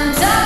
and